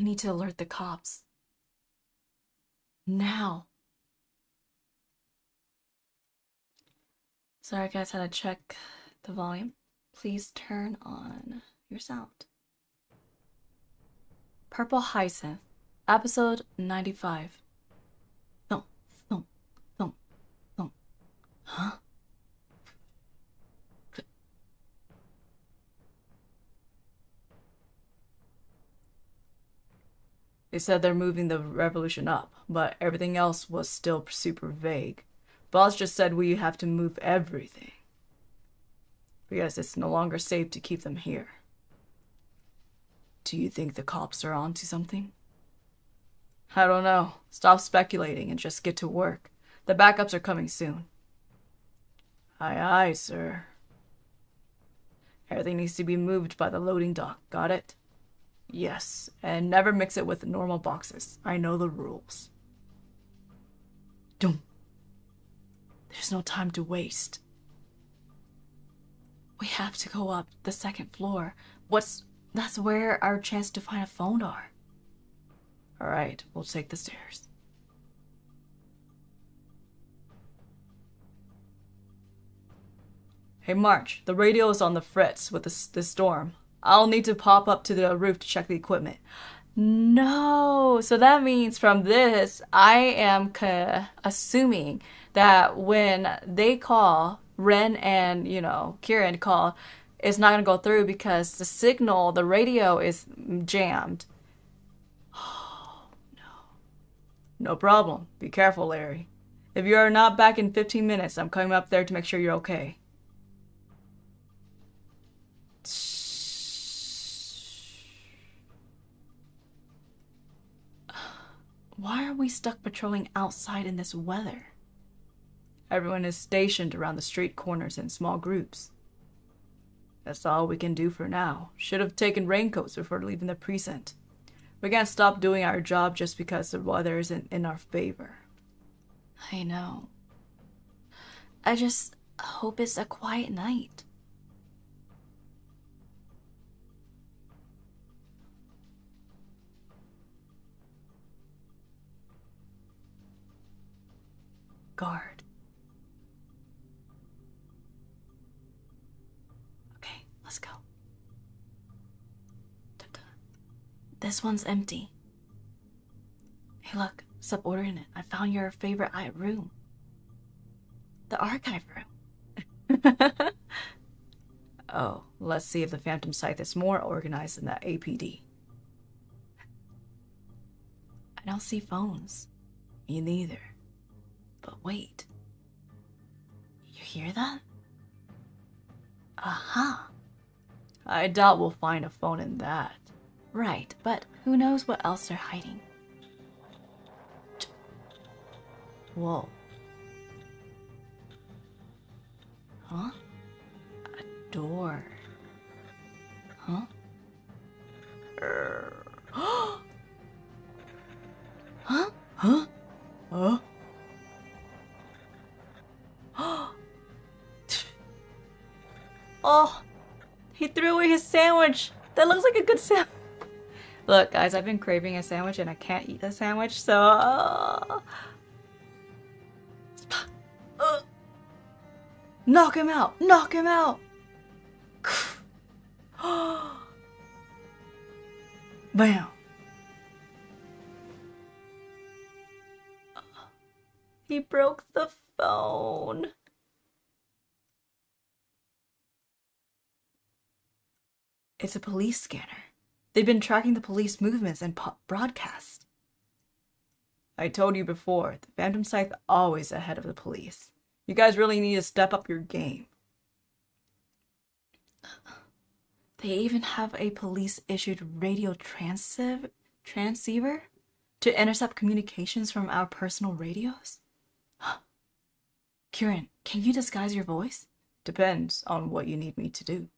We need to alert the cops. Now. Sorry guys, had to check the volume. Please turn on your sound. Purple Hyacinth, episode 95. Thump, thump, thump, thump. Huh? They said they're moving the revolution up, but everything else was still super vague. Boss just said we have to move everything, because it's no longer safe to keep them here. Do you think the cops are onto something? I don't know. Stop speculating and just get to work. The backups are coming soon. Aye, aye, sir. Everything needs to be moved by the loading dock, got it? Yes, and never mix it with normal boxes. I know the rules. Don't. There's no time to waste. We have to go up the second floor. That's where our chance to find a phone are. Alright, we'll take the stairs. Hey March, the radio is on the fritz with this storm. I'll need to pop up to the roof to check the equipment. No, so that means from this, I am assuming that when they call, Ren and, Kieran call, it's not going to go through because the signal, the radio is jammed. Oh, no. No problem. Be careful, Larry. If you are not back in 15 minutes, I'm coming up there to make sure you're okay. Why are we stuck patrolling outside in this weather? Everyone is stationed around the street corners in small groups. That's all we can do for now. Should have taken raincoats before leaving the precinct. We can't stop doing our job just because the weather isn't in our favor. I know. I just hope it's a quiet night. Guard. Okay, let's go. Ta-ta. This one's empty. Hey look, subordinate, I found your favorite room. The archive room. Oh, let's see if the Phantom Scythe is more organized than the APD. I don't see phones. Me neither. But wait. You hear that? Aha! Uh-huh. I doubt we'll find a phone in that. Right, but who knows what else they're hiding? Whoa. Huh? A door. Huh? Huh? Huh? Huh? Oh, he threw away his sandwich. That looks like a good sandwich. Look, guys, I've been craving a sandwich and I can't eat a sandwich, so... Knock him out! Knock him out! Bam! He broke the phone. It's a police scanner. They've been tracking the police movements and broadcasts. I told you before, the Phantom Scythe always ahead of the police. You guys really need to step up your game. They even have a police-issued radio transceiver to intercept communications from our personal radios? Kieran, can you disguise your voice? Depends on what you need me to do.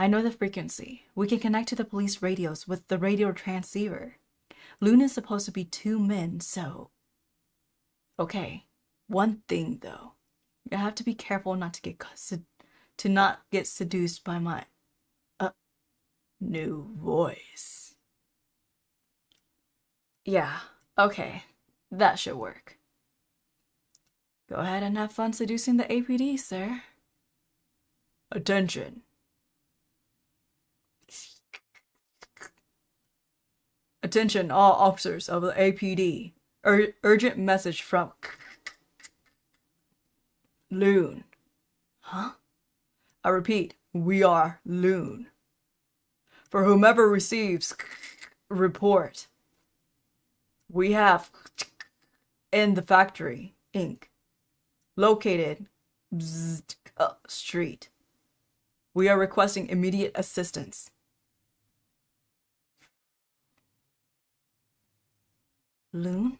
I know the frequency. We can connect to the police radios with the radio transceiver. Luna is supposed to be 2 men, so... Okay, one thing though. You have to be careful not to get seduced by my new voice. Yeah, okay. That should work. Go ahead and have fun seducing the APD, sir. Attention. Attention all officers of the APD. Urgent message from... Loon. Huh? I repeat, we are Loon. For whomever receives report, we have in the factory, Inc. located street. We are requesting immediate assistance. Loon?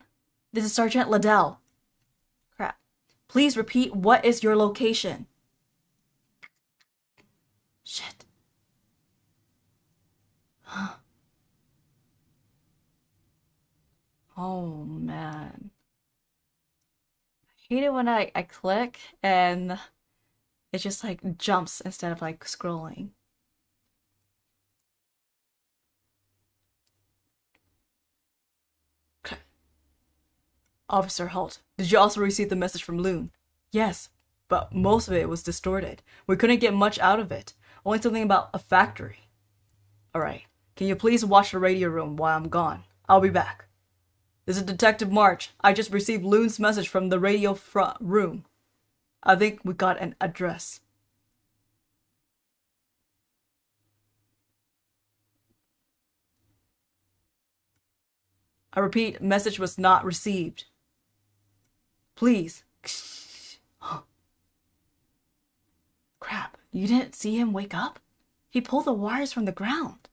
This is Sergeant Liddell. Crap. Please repeat, what is your location? Shit. Huh. Oh, man. I hate it when I click and it just like jumps instead of like scrolling. Okay. Officer Holt, did you also receive the message from Loon? Yes, but most of it was distorted. We couldn't get much out of it. Only something about a factory. Alright, can you please watch the radio room while I'm gone? I'll be back. This is Detective March. I just received Loon's message from the radio front room. I think we got an address. I repeat, message was not received. Please. Crap, you didn't see him wake up? He pulled the wires from the ground.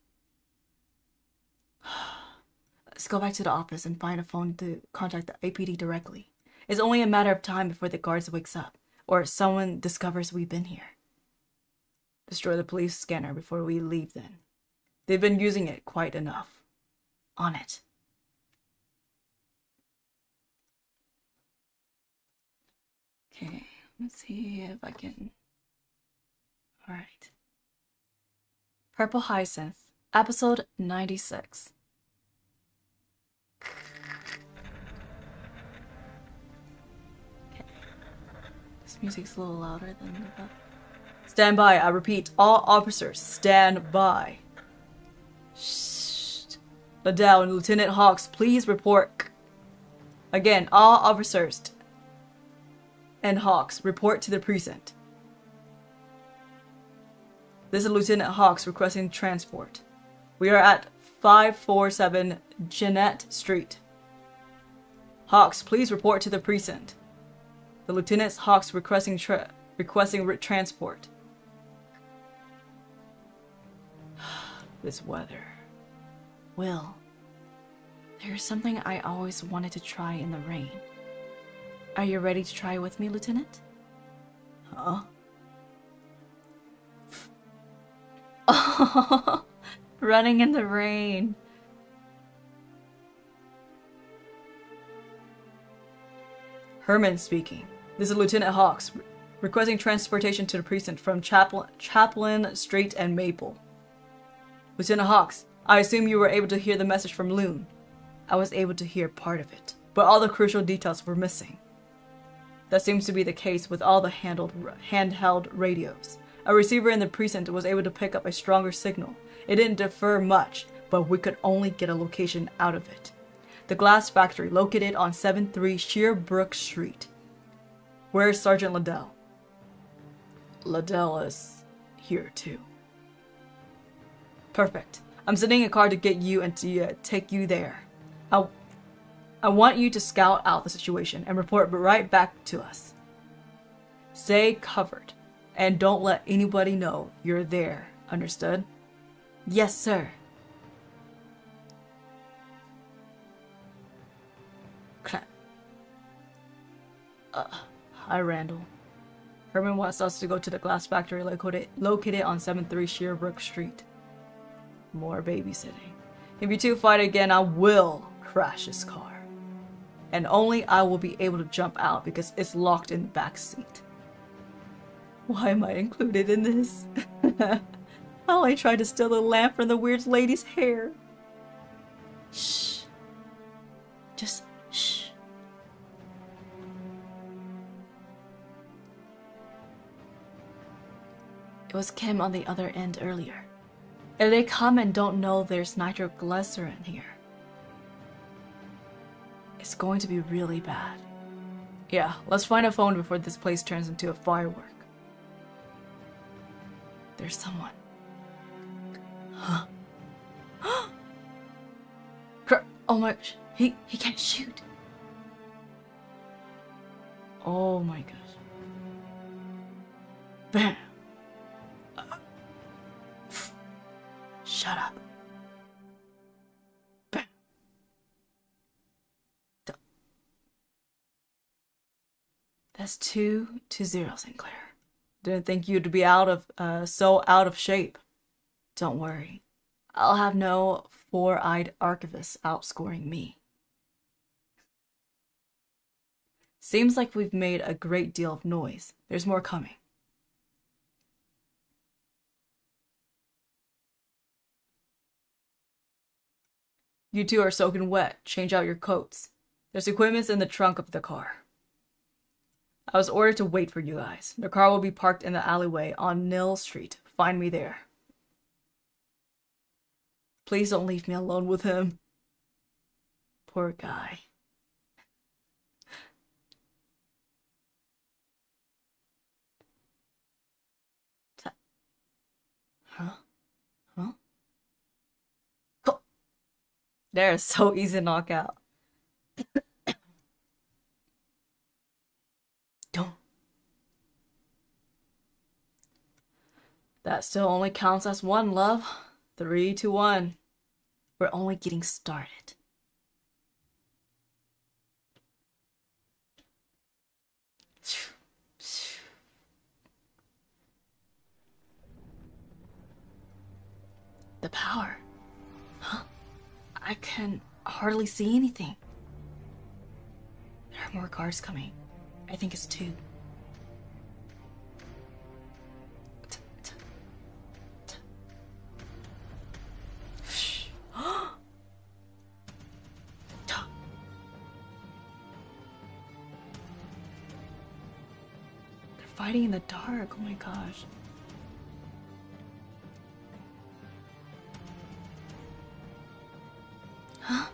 Let's go back to the office and find a phone to contact the APD directly. It's only a matter of time before the guards wakes up, or someone discovers we've been here. Destroy the police scanner before we leave then. They've been using it quite enough. On it. Okay, let's see if I can... Alright. Purple Hyacinth, episode 96. Okay. This music's a little louder than that. Stand by, I repeat, all officers, stand by. Shh. Liddell and Lieutenant Hawks, please report. Again, all officers and Hawks, report to the precinct. This is Lieutenant Hawks requesting transport. We are at 547 Jeanette Street. Hawks, please report to the precinct. The Lieutenant's Hawks requesting transport. This weather. Will, there's something I always wanted to try in the rain. Are you ready to try with me, Lieutenant? Huh? Oh, running in the rain. Herman speaking. This is Lieutenant Hawks, requesting transportation to the precinct from Chaplin Street and Maple. Lieutenant Hawks, I assume you were able to hear the message from Loon. I was able to hear part of it, but all the crucial details were missing. That seems to be the case with all the handheld radios. A receiver in the precinct was able to pick up a stronger signal. It didn't differ much, but we could only get a location out of it. The glass factory located on 73 Sheerbrook Street. Where's Sergeant Liddell? Liddell is here too. Perfect. I'm sending a car to get you and to take you there. I want you to scout out the situation and report right back to us. Stay covered. And don't let anybody know you're there. Understood? Yes, sir. Hi, Randall. Herman wants us to go to the glass factory located on 73 Sheerbrook Street. More babysitting. If you two fight again, I will crash this car. And only I will be able to jump out because it's locked in the back seat. Why am I included in this? I only tried to steal the lamp from the weird lady's hair. Shh. Just shh. It was Kim on the other end earlier. If they come and don't know there's nitroglycerin here, it's going to be really bad. Yeah, let's find a phone before this place turns into a firework. There's someone. Huh? Oh my gosh, he can't shoot. Oh my gosh. Bam. Shut up. Bam. That's 220, Sinclair. Didn't think you'd be so out of shape. Don't worry. I'll have no four-eyed archivist outscoring me. Seems like we've made a great deal of noise. There's more coming. You two are soaking wet. Change out your coats. There's equipment in the trunk of the car. I was ordered to wait for you guys. The car will be parked in the alleyway on Nil Street. Find me there. Please don't leave me alone with him. Poor guy. Huh? Huh? Oh. They're so easy to knock out. Don't. That still only counts as one, love. 3-1. We're only getting started. The power. Huh? I can hardly see anything. There are more cars coming. I think it's 2. Fighting in the dark, oh my gosh. Huh?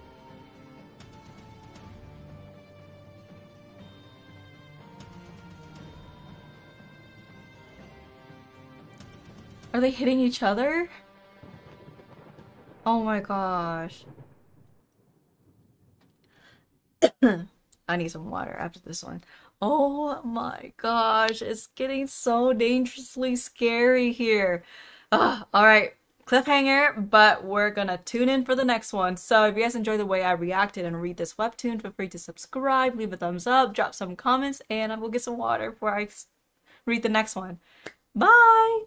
Are they hitting each other? Oh my gosh. I need some water after this one. Oh my gosh, it's getting so dangerously scary here. Alright, cliffhanger, but we're gonna tune in for the next one. So if you guys enjoy the way I reacted and read this webtoon, feel free to subscribe, leave a thumbs up, drop some comments, and I will get some water before I read the next one. Bye!